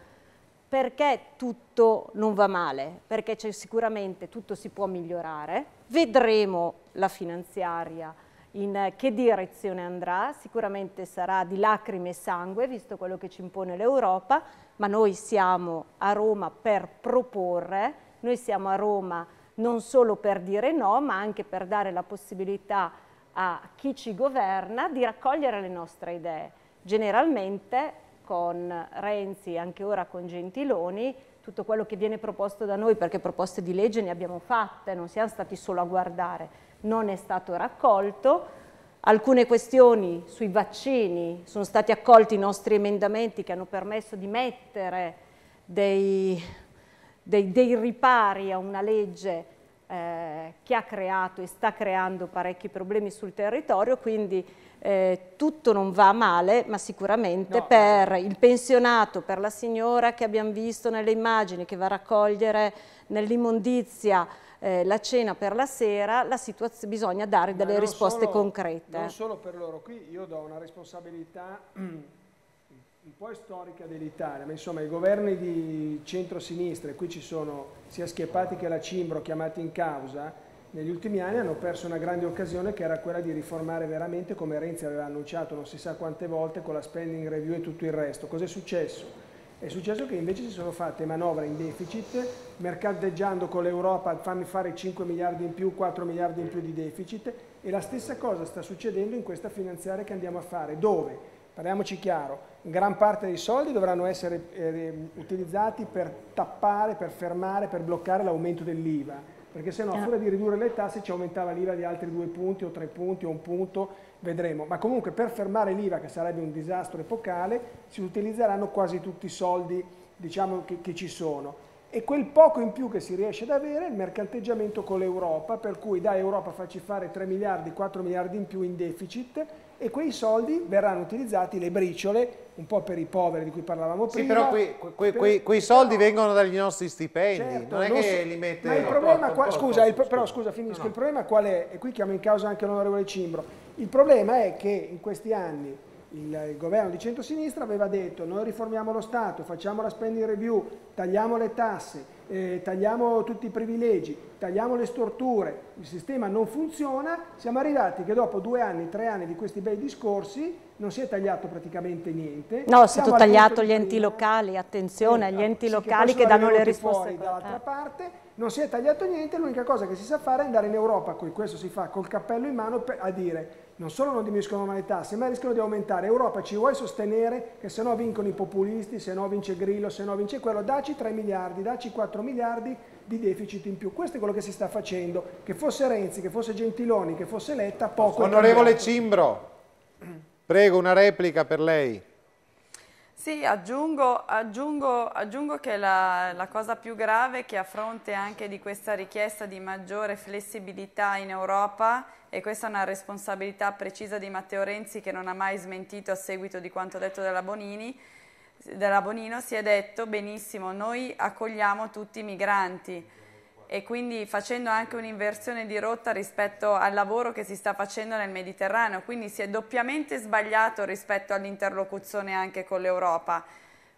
Perché tutto non va male? Perché sicuramente tutto si può migliorare. Vedremo la finanziaria in che direzione andrà, sicuramente sarà di lacrime e sangue, visto quello che ci impone l'Europa, ma noi siamo a Roma per proporre. Noi siamo a Roma non solo per dire no, ma anche per dare la possibilità a chi ci governa di raccogliere le nostre idee. Generalmente con Renzi e anche ora con Gentiloni, tutto quello che viene proposto da noi, perché proposte di legge ne abbiamo fatte, non siamo stati solo a guardare, non è stato raccolto. Alcune questioni sui vaccini, sono stati accolti i nostri emendamenti che hanno permesso di mettere dei... Dei, dei ripari a una legge eh, che ha creato e sta creando parecchi problemi sul territorio, quindi eh, tutto non va male, ma sicuramente no. Per il pensionato, per la signora che abbiamo visto nelle immagini, che va a raccogliere nell'immondizia eh, la cena per la sera, la situazione, bisogna dare ma delle risposte solo, concrete. Non solo per loro, qui io do una responsabilità un po' storica dell'Italia, ma insomma i governi di centrosinistra, e qui ci sono sia Schieppati che la Cimbro chiamati in causa, negli ultimi anni hanno perso una grande occasione che era quella di riformare veramente, come Renzi aveva annunciato non si sa quante volte, con la spending review e tutto il resto. Cos'è successo? È successo che invece si sono fatte manovre in deficit, mercadeggiando con l'Europa, fammi fare cinque miliardi in più, quattro miliardi in più di deficit, e la stessa cosa sta succedendo in questa finanziaria che andiamo a fare, dove? Parliamoci chiaro, gran parte dei soldi dovranno essere eh, utilizzati per tappare, per fermare, per bloccare l'aumento dell'I V A, perché se no a furia di ridurre le tasse ci aumentava l'I V A di altri due punti o tre punti o un punto, vedremo. Ma comunque per fermare l'I V A, che sarebbe un disastro epocale, si utilizzeranno quasi tutti i soldi diciamo, che, che ci sono. E quel poco in più che si riesce ad avere è il mercanteggiamento con l'Europa, per cui da Europa facci fare tre miliardi, quattro miliardi in più in deficit, e quei soldi verranno utilizzati, le briciole, un po' per i poveri di cui parlavamo prima. Sì, però quei, quei, quei, quei soldi no. vengono dagli nostri stipendi, certo, non è non che si... li mette... Ma il problema, qua... scusa, il... però scusa, finisco, no, no. il problema qual è? E qui chiamo in causa anche l'onorevole Cimbro. Il problema è che in questi anni... Il governo di centrosinistra aveva detto noi riformiamo lo Stato, facciamo la spending review, tagliamo le tasse, eh, tagliamo tutti i privilegi, tagliamo le storture, il sistema non funziona, siamo arrivati che dopo due anni, tre anni di questi bei discorsi non si è tagliato praticamente niente. No, è stato tagliato gli enti locali, attenzione, agli enti locali che danno le risposte. Dall'altra parte non si è tagliato niente, l'unica cosa che si sa fare è andare in Europa, questo si fa col cappello in mano a dire... Non solo non diminuiscono mai le tasse, ma rischiano di aumentare. Europa ci vuoi sostenere che se no vincono i populisti, se no vince Grillo, se no vince quello, dacci tre miliardi, dacci quattro miliardi di deficit in più. Questo è quello che si sta facendo, che fosse Renzi, che fosse Gentiloni, che fosse Letta, poco. Onorevole Cimbro, prego una replica per lei. Sì, aggiungo, aggiungo, aggiungo che la, la cosa più grave è che a fronte anche di questa richiesta di maggiore flessibilità in Europa, e questa è una responsabilità precisa di Matteo Renzi che non ha mai smentito a seguito di quanto detto dalla, Bonini, dalla Bonino, si è detto benissimo, noi accogliamo tutti i migranti e quindi facendo anche un'inversione di rotta rispetto al lavoro che si sta facendo nel Mediterraneo, quindi si è doppiamente sbagliato rispetto all'interlocuzione anche con l'Europa.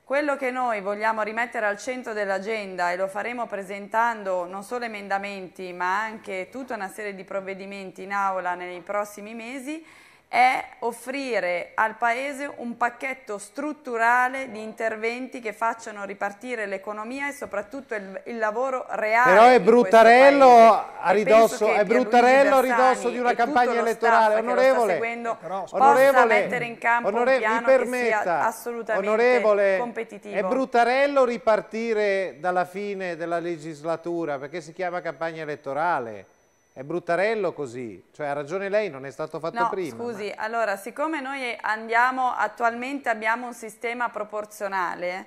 Quello che noi vogliamo rimettere al centro dell'agenda, e lo faremo presentando non solo emendamenti ma anche tutta una serie di provvedimenti in aula nei prossimi mesi, è offrire al Paese un pacchetto strutturale di interventi che facciano ripartire l'economia e soprattutto il, il lavoro reale. Però è bruttarello a ridosso, è bruttarello a ridosso di una campagna elettorale, onorevole. Seguendo, però, onorevole, mettere in campo un piano che sia assolutamente onorevole, competitivo. È bruttarello ripartire dalla fine della legislatura perché si chiama campagna elettorale. È bruttarello così, cioè ha ragione lei, non è stato fatto no, prima. No, scusi, ma... allora, siccome noi andiamo, attualmente abbiamo un sistema proporzionale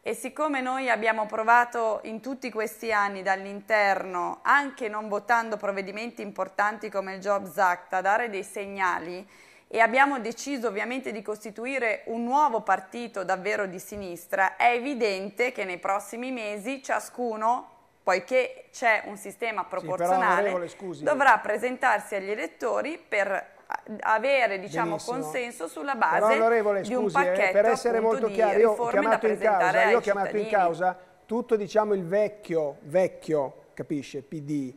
e siccome noi abbiamo provato in tutti questi anni dall'interno, anche non votando provvedimenti importanti come il Jobs Act, a dare dei segnali, e abbiamo deciso ovviamente di costituire un nuovo partito davvero di sinistra, è evidente che nei prossimi mesi ciascuno, poiché c'è un sistema proporzionale, sì, però, dovrà presentarsi agli elettori per avere, diciamo, consenso sulla base però, di un pacchetto eh, per essere molto chiari, io ho chiamato in causa, io ho chiamato in causa tutto, diciamo, il vecchio, vecchio, capisce, P D,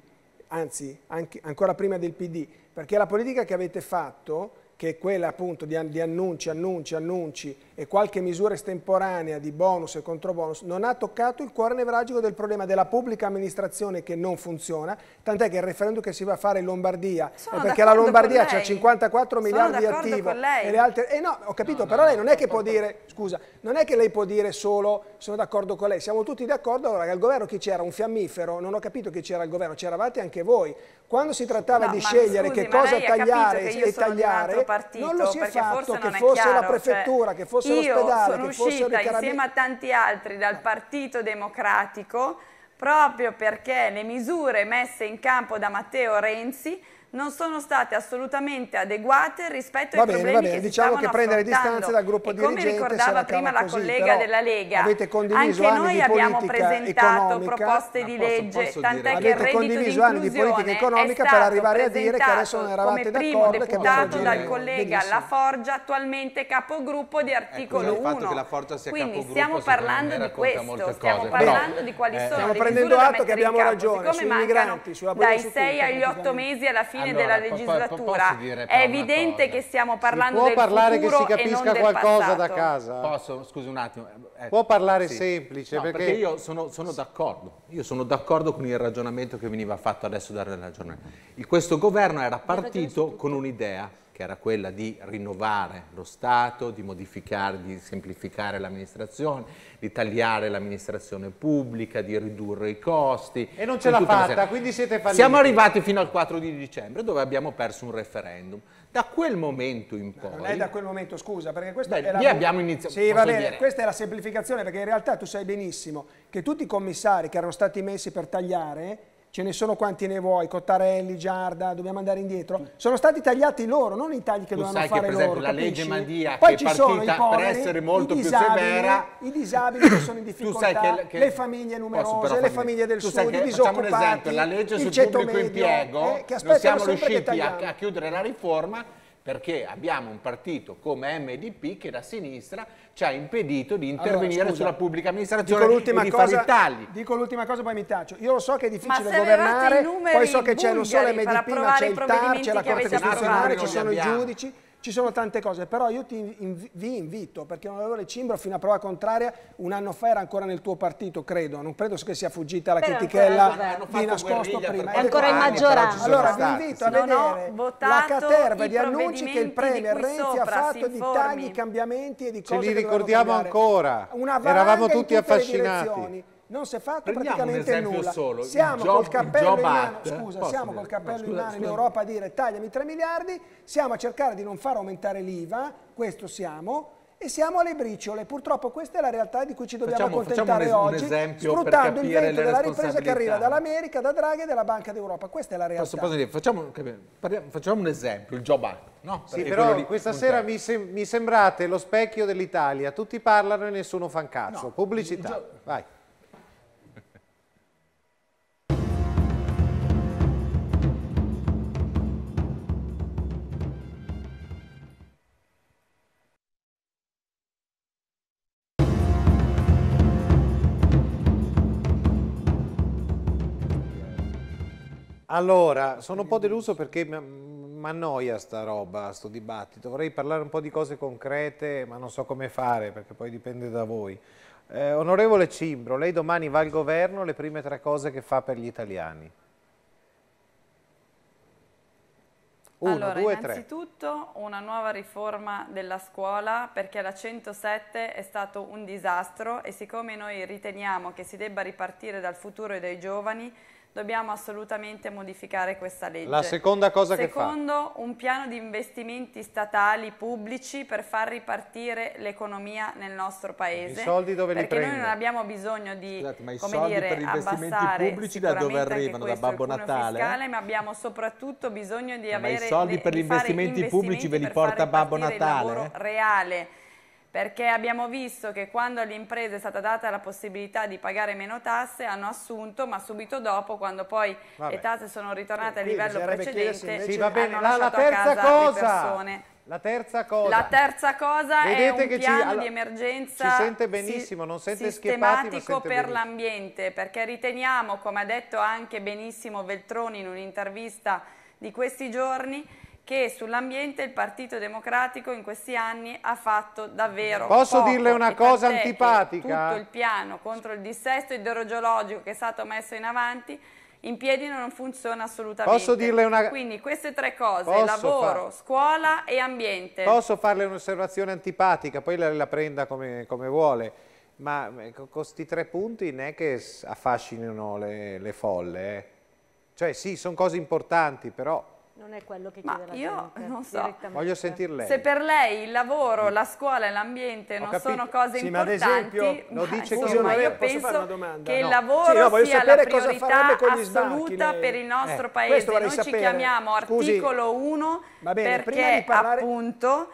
anzi anche, ancora prima del P D, perché la politica che avete fatto, che è quella appunto di, di annunci, annunci, annunci e qualche misura estemporanea di bonus e controbonus, non ha toccato il cuore nevralgico del problema della pubblica amministrazione che non funziona, tant'è che il referendum che si va a fare in Lombardia, sono perché la Lombardia ha cinquantaquattro sono miliardi di attivo e le altre... Eh no, ho capito, no, però no, lei non è che può dire, scusa, non è che lei può dire solo sono d'accordo con lei, siamo tutti d'accordo, allora che al governo chi c'era? Un fiammifero, non ho capito chi c'era al governo, c'eravate anche voi. Quando si trattava no, di scegliere scusi, che cosa tagliare che e tagliare, partito, non lo si è fatto, che fosse chiaro, la prefettura, cioè, che fosse l'ospedale, che fosse il carabinieri. Io sono uscita insieme a tanti altri dal Partito Democratico proprio perché le misure messe in campo da Matteo Renzi non sono state assolutamente adeguate rispetto va ai bene, problemi va bene. Che diciamo che prendere distanze dal gruppo dirigente, come ricordava prima la così, collega della Lega, avete condiviso anche noi abbiamo presentato proposte di legge, tant'è che il reddito di inclusione è stato arrivare a dire che adesso non eravate come primo deputato dal collega La Forgia, attualmente capogruppo di Articolo uno. Quindi stiamo parlando di questo, stiamo parlando di quali sono le misure da mettere in campo, siccome mancano dai sei agli otto mesi alla fine della legislatura, è evidente che stiamo parlando del futuro e non del passato. Può parlare che si capisca qualcosa da casa? Posso? Scusi un attimo. Eh, può parlare sì. semplice? No, perché... perché io sono, sono d'accordo. Io sono d'accordo con il ragionamento che veniva fatto adesso dal ragionamento. Il, questo governo era partito con un'idea, che era quella di rinnovare lo Stato, di modificare, di semplificare l'amministrazione, di tagliare l'amministrazione pubblica, di ridurre i costi. E non ce l'ha fatta, quindi siete falliti. Siamo arrivati fino al quattro di dicembre, dove abbiamo perso un referendum. Da quel momento in poi... Non è da quel momento, scusa, perché questa beh, è la... abbiamo iniziato... Sì, va bene, dire... questa è la semplificazione, perché in realtà tu sai benissimo che tutti i commissari che erano stati messi per tagliare... ce ne sono quanti ne vuoi, Cottarelli, Giarda, dobbiamo andare indietro, sono stati tagliati loro, non i tagli che dovevano fare loro. Tu sai che per esempio loro, la capisci? Legge Madia poi che è partita poveri, per essere molto disabili, più severa. I disabili che sono in difficoltà, tu sai che, che... le famiglie numerose, le famiglie del tu sud, i disoccupati, facciamo un esempio, la legge sul pubblico medio, impiego, eh, che non siamo riusciti a, a chiudere la riforma perché abbiamo un partito come M D P che da sinistra ci ha impedito di intervenire allora, sulla pubblica amministrazione e di cosa, fare i tagli. Dico l'ultima cosa, poi mi taccio. Io lo so che è difficile governare, poi so che c'è non solo M D P, ma c'è il T A R, c'è la Corte Costituzionale, ci sono i giudici, ci sono tante cose, però io ti inv vi invito, perché l'onorevole Cimbro fino a prova contraria un anno fa era ancora nel tuo partito, credo, non credo che sia fuggita la critichella di nascosto prima. È ancora in maggioranza. Allora vi invito a vedere la caterva di annunci che il Premier Renzi ha fatto di tagli, cambiamenti e di cose che dovevano cambiare. Ce li ricordiamo ancora, eravamo tutti affascinati. Non si è fatto prendiamo praticamente nulla. Solo. Siamo job, col cappello in mano, scusa, siamo col cappello no, scusa, in mano in Europa a dire tagliami tre miliardi, siamo a cercare di non far aumentare l'I V A, questo siamo, e siamo alle briciole. Purtroppo questa è la realtà di cui ci dobbiamo facciamo, accontentare facciamo un oggi, un sfruttando il vento della ripresa che arriva dall'America, da Draghi e dalla Banca d'Europa. Questa è la realtà. Posso, posso dire, facciamo, facciamo un esempio, il Job Act. No, sì, però lì, questa puntare. Sera mi, sem mi sembrate lo specchio dell'Italia, tutti parlano e nessuno fa un cazzo. No, pubblicità, vai. Allora, sono un po' deluso perché mi annoia sta roba, sto dibattito. Vorrei parlare un po' di cose concrete, ma non so come fare, perché poi dipende da voi. Eh, onorevole Cimbro, lei domani va al governo, le prime tre cose che fa per gli italiani. Uno, allora, due, innanzitutto tre. Una nuova riforma della scuola, perché la centosette è stato un disastro e siccome noi riteniamo che si debba ripartire dal futuro dei giovani, dobbiamo assolutamente modificare questa legge. La seconda cosa che fa? Secondo, un piano di investimenti statali pubblici per far ripartire l'economia nel nostro paese. I soldi dove li prende? Perché noi non abbiamo bisogno di, Scusate, ma i come soldi dire, per investimenti pubblici da dove arrivano? Da Babbo Natale? Fiscale, ma abbiamo soprattutto bisogno di avere... Ma i soldi per gli investimenti pubblici ve li porta Babbo Natale? Il lavoro reale. Perché abbiamo visto che quando alle imprese è stata data la possibilità di pagare meno tasse hanno assunto, ma subito dopo, quando poi Vabbè. le tasse sono ritornate al livello precedente, sì, va bene. hanno la, lasciato la terza a casa cosa. le persone. La terza cosa, la terza cosa è un che piano ci, alla, di emergenza ci sente benissimo, si, non sente sistematico sente per l'ambiente, perché riteniamo, come ha detto anche benissimo Veltroni in un'intervista di questi giorni, che sull'ambiente il Partito Democratico in questi anni ha fatto davvero Posso poco. dirle una cosa antipatica? Tutto il piano contro il dissesto idrogeologico che è stato messo in avanti in piedi non funziona assolutamente. Posso dirle una... Quindi queste tre cose, Posso lavoro, far... scuola e ambiente. Posso farle un'osservazione antipatica, poi la, la prenda come, come vuole, ma con questi tre punti non è che affascinino le, le folle. Eh. Cioè sì, sono cose importanti, però... Non è quello che chiede la gente. Ma io non so, voglio sentir lei. Se per lei il lavoro, la scuola e l'ambiente non capito. sono cose sì, importanti, ma, ad esempio, lo dice ma insomma, io penso che no. il lavoro sì, no, sia la priorità con gli assoluta sbarchi, per il nostro eh, paese. Noi sapere. ci chiamiamo Articolo Scusi. uno bene, perché parlare... appunto...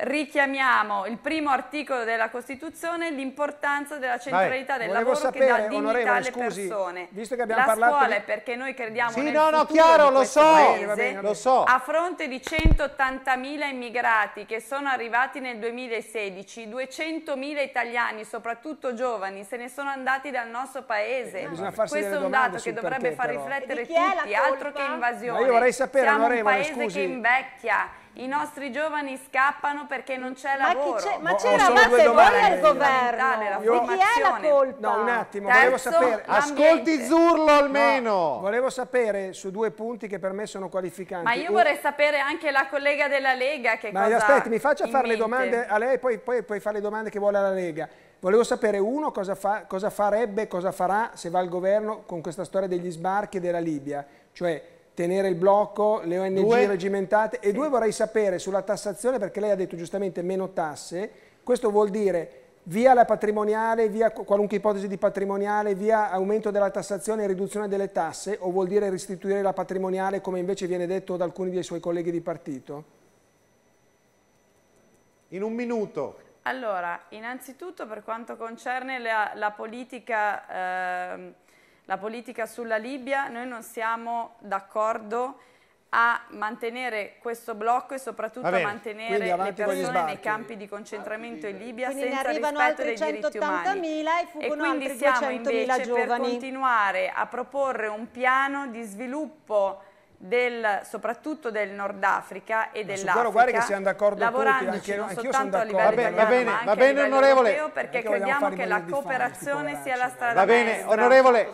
richiamiamo il primo articolo della Costituzione, l'importanza della centralità Vabbè, del lavoro sapere, che dà dignità alle scusi, persone. Visto che abbiamo la parlato scuola è di... perché noi crediamo sì, nel no, no, chiaro, lo so, paese, va bene, lo so. A fronte di centottantamila immigrati che sono arrivati nel duemilasedici, duecentomila italiani, soprattutto giovani, se ne sono andati dal nostro paese. Eh, no, questo è un dato che dovrebbe perché, far riflettere tutti, altro che invasione. Ma io vorrei sapere, Siamo un paese scusi. che invecchia. I nostri giovani scappano perché non c'è lavoro. Ma c'eravate voi al governo? Io, di chi è la colpa? No, un attimo, Terzo, volevo sapere. Ascolti Zurlo almeno. No, volevo sapere su due punti che per me sono qualificanti. Ma io vorrei sapere anche la collega della Lega che Ma cosa aspetti, mi faccia fare le domande a lei, poi, poi puoi fare le domande che vuole alla Lega. Volevo sapere, uno, cosa, fa, cosa farebbe, cosa farà se va al governo con questa storia degli sbarchi della Libia. Cioè... tenere il blocco, le O N G due. regimentate e sì. due vorrei sapere sulla tassazione, perché lei ha detto giustamente meno tasse, questo vuol dire via la patrimoniale, via qualunque ipotesi di patrimoniale, via aumento della tassazione e riduzione delle tasse, o vuol dire restituire la patrimoniale come invece viene detto da alcuni dei suoi colleghi di partito? In un minuto. Allora, innanzitutto per quanto concerne la, la politica... Eh, La politica sulla Libia, noi non siamo d'accordo a mantenere questo blocco e soprattutto a mantenere le persone nei campi di concentramento in Libia senza rispetto dei diritti umani. E quindi siamo invece per continuare a proporre un piano di sviluppo Del, soprattutto del Nord Africa e dell'Africa, lavorandoci non soltanto a livello italiano ma anche a livello europeo, perché crediamo che la cooperazione sia la strada maestra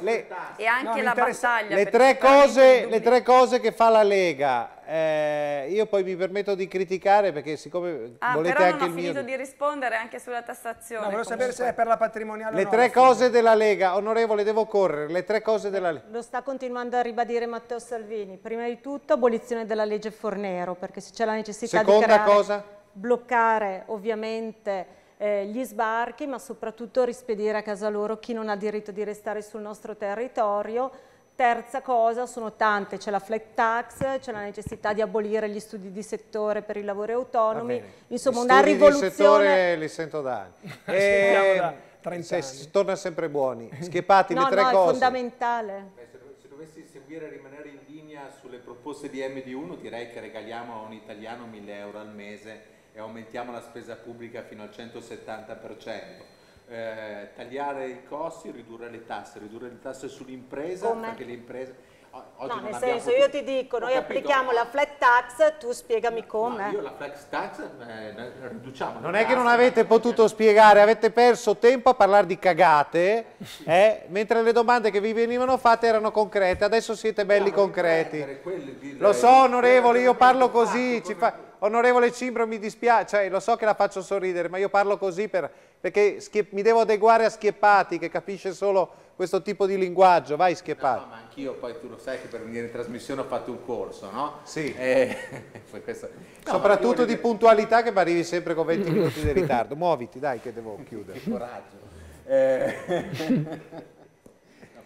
e anche la battaglia. Le tre cose, le tre cose che fa la Lega, eh, io poi mi permetto di criticare perché siccome ah, volete però anche il mio... non ho finito di rispondere anche sulla tassazione. No, volevo sapere se è per la patrimoniale. Le tre cose della Lega, onorevole, devo correre, le tre cose della Lega. Lo sta continuando a ribadire Matteo Salvini. Prima di tutto abolizione della legge Fornero, perché se c'è la necessità Seconda di creare, cosa? bloccare ovviamente eh, gli sbarchi, ma soprattutto rispedire a casa loro chi non ha diritto di restare sul nostro territorio. Terza cosa, sono tante, c'è la flat tax, c'è la necessità di abolire gli studi di settore per i lavori autonomi, insomma una rivoluzione. Gli studi di settore li sento da anni. e... da trenta anni. Se, torna sempre buoni. Schieppati, no, le tre no, cose. No, è fondamentale. Beh, se, se dovessi seguire e rimanere in linea sulle proposte di M D uno, direi che regaliamo a un italiano mille euro al mese e aumentiamo la spesa pubblica fino al centosettanta per cento. Eh, tagliare i costi, ridurre le tasse, ridurre le tasse sull'impresa, perché le imprese oggi no, nel senso, potuto... io ti dico, noi applichiamo la flat tax, tu spiegami come. No, io la flat tax eh, riduciamo. Non è che non avete potuto spiegare, avete perso tempo a parlare di cagate, eh, mentre le domande che vi venivano fatte erano concrete, adesso siete belli no, concreti. Prendere, di... Lo so, onorevole, io parlo così, ci fa... onorevole Cimbro, mi dispiace, cioè, lo so che la faccio sorridere, ma io parlo così per... perché mi devo adeguare a Schieppati, che capisce solo... questo tipo di linguaggio, vai Schieppati. No, no, ma anch'io, poi tu lo sai che per venire in trasmissione ho fatto un corso, no? Sì. Eh, poi questo... no, soprattutto io... di puntualità, che mi arrivi sempre con venti minuti di ritardo. Muoviti, dai, che devo chiudere. Che coraggio. Eh... no,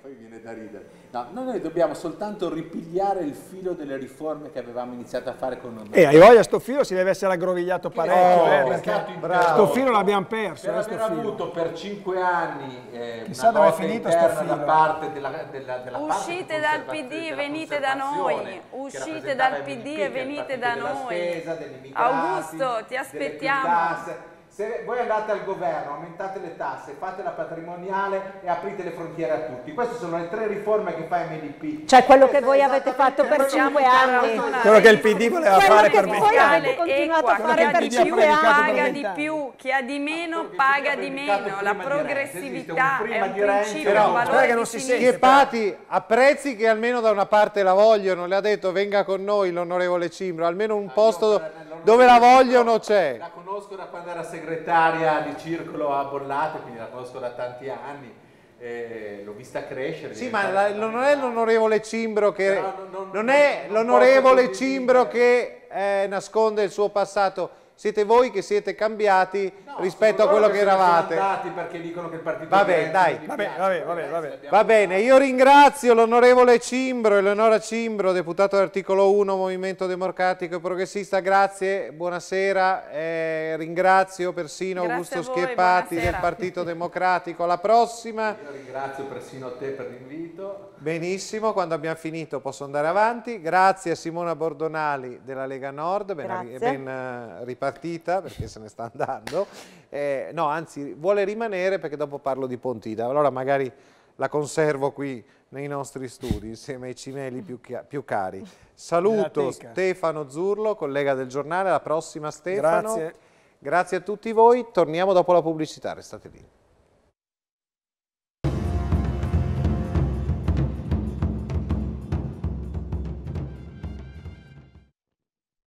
poi viene da ridere. No, noi dobbiamo soltanto ripigliare il filo delle riforme che avevamo iniziato a fare con noi. E eh, hai voglia, sto filo si deve essere aggrovigliato parecchio. No, eh, perché bravo. Sto filo l'abbiamo perso. Per eh, aver avuto per cinque anni eh, una dove è finito sto filo. Da parte della, della, della uscite parte dal P D, venite da noi. Uscite dal P D e venite da noi. Spesa, Augusto, ti aspettiamo. Se voi andate al governo, aumentate le tasse, fate la patrimoniale e aprite le frontiere a tutti. Queste sono le tre riforme che fa M D P. Cioè quello che voi avete fatto per cinque anni. Quello che il P D voleva fare per me. Quello che voi avete continuato a fare per cinque anni. Paga di più, chi ha di meno paga di meno. La progressività è un principio, un valore di sinistra. Schieppati a prezzi che almeno da una parte la vogliono. Le ha detto venga con noi l'onorevole Cimbro, almeno un posto dove la vogliono c'è. La conosco da quando era segretario. Segretaria di circolo a Bollate, quindi la conosco da tanti anni, eh, l'ho vista crescere. Sì, ma la, non è l'onorevole Cimbro che, no, non, non, non è non l'onorevole Cimbro che eh, nasconde il suo passato. Siete voi che siete cambiati no, rispetto a quello che, che eravate. Sono andati perché dicono che il partito va bene, dai. Va bene, va bene, va bene, va bene. Va bene, io ringrazio l'onorevole Cimbro, Eleonora Cimbro, deputato dell'articolo uno, Movimento Democratico e Progressista. Grazie, buonasera. Eh, ringrazio persino grazie Augusto voi, Schieppati buonasera. Del Partito Democratico. Alla prossima. Io ringrazio persino te per l'invito. Benissimo, quando abbiamo finito posso andare avanti. Grazie a Simona Bordonali della Lega Nord, ben, ben ripartita. Partita, perché se ne sta andando, eh, no, anzi vuole rimanere perché dopo parlo di Pontida, allora magari la conservo qui nei nostri studi insieme ai cimeli più, più cari. Saluto Stefano Zurlo, collega del giornale, alla prossima Stefano. Grazie. Grazie a tutti voi, torniamo dopo la pubblicità, restate lì.